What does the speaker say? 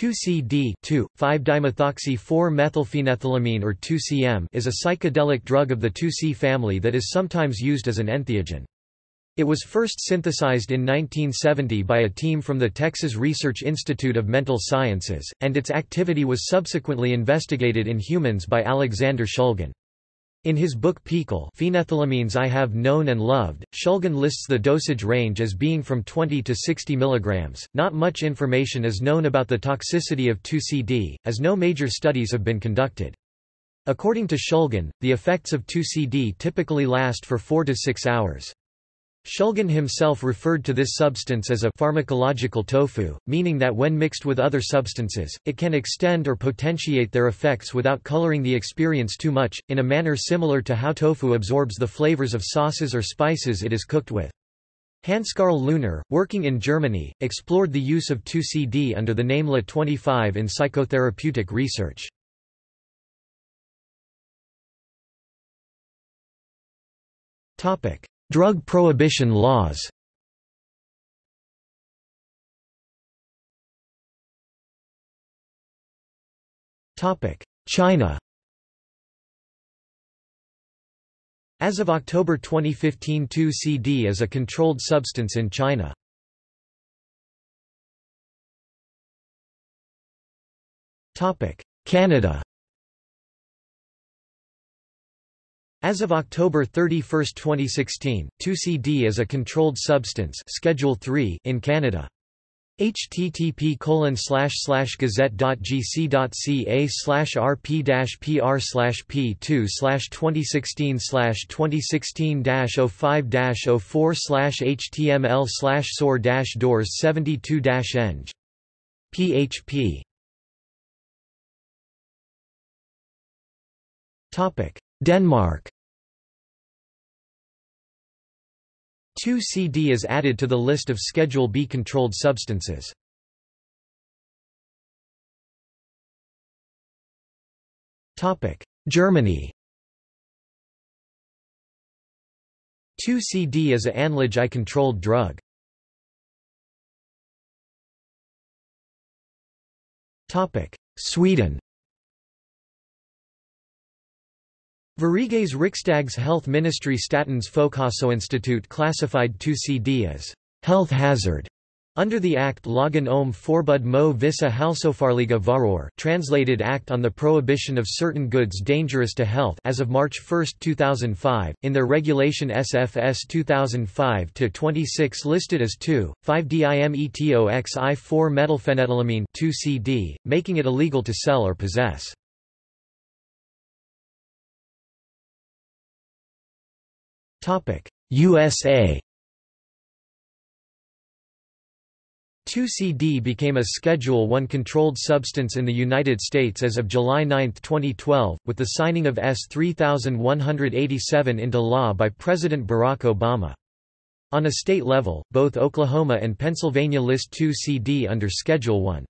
2C-D 2,5-dimethoxy-4-methylphenethylamine or 2C-M is a psychedelic drug of the 2C family that is sometimes used as an entheogen. It was first synthesized in 1970 by a team from the Texas Research Institute of Mental Sciences, and its activity was subsequently investigated in humans by Alexander Shulgin. In his book PiHKAL, Phenethylamines I Have Known and Loved, Shulgin lists the dosage range as being from 20 to 60 mg. Not much information is known about the toxicity of 2C-D, as no major studies have been conducted. According to Shulgin, the effects of 2C-D typically last for 4 to 6 hours. Shulgin himself referred to this substance as a pharmacological tofu, meaning that when mixed with other substances, it can extend or potentiate their effects without coloring the experience too much, in a manner similar to how tofu absorbs the flavors of sauces or spices it is cooked with. Hans Karl Luner, working in Germany, explored the use of 2C-D under the name La-25 in psychotherapeutic research. Drug prohibition laws. China. As of October 2015, 2C-D is a controlled substance in China. Canada. As of October 31, 2016, 2C-D is a controlled substance Schedule 3 in Canada. http://gazette.gc.ca/rp-pr/p2/2016/2016-05-04/html/sore-doors72-eng. PHP. Denmark. 2C-D is added to the list of Schedule B controlled substances. Germany. 2C-D is a Anlage I controlled drug. Sweden. Sveriges Riksdags Health Ministry Statens Folkhälsoinstitut classified 2C-D as health hazard under the Act Lagen om förbud mot vissa hälsofarliga varor, translated Act on the Prohibition of Certain Goods Dangerous to Health, as of March 1, 2005, in their regulation SFS 2005-26 listed as 2,5-dimetoxi-4-methylphenethylamine 2C-D, making it illegal to sell or possess. USA. 2C-D became a Schedule I controlled substance in the United States as of July 9, 2012, with the signing of S. 3187 into law by President Barack Obama. On a state level, both Oklahoma and Pennsylvania list 2C-D under Schedule I.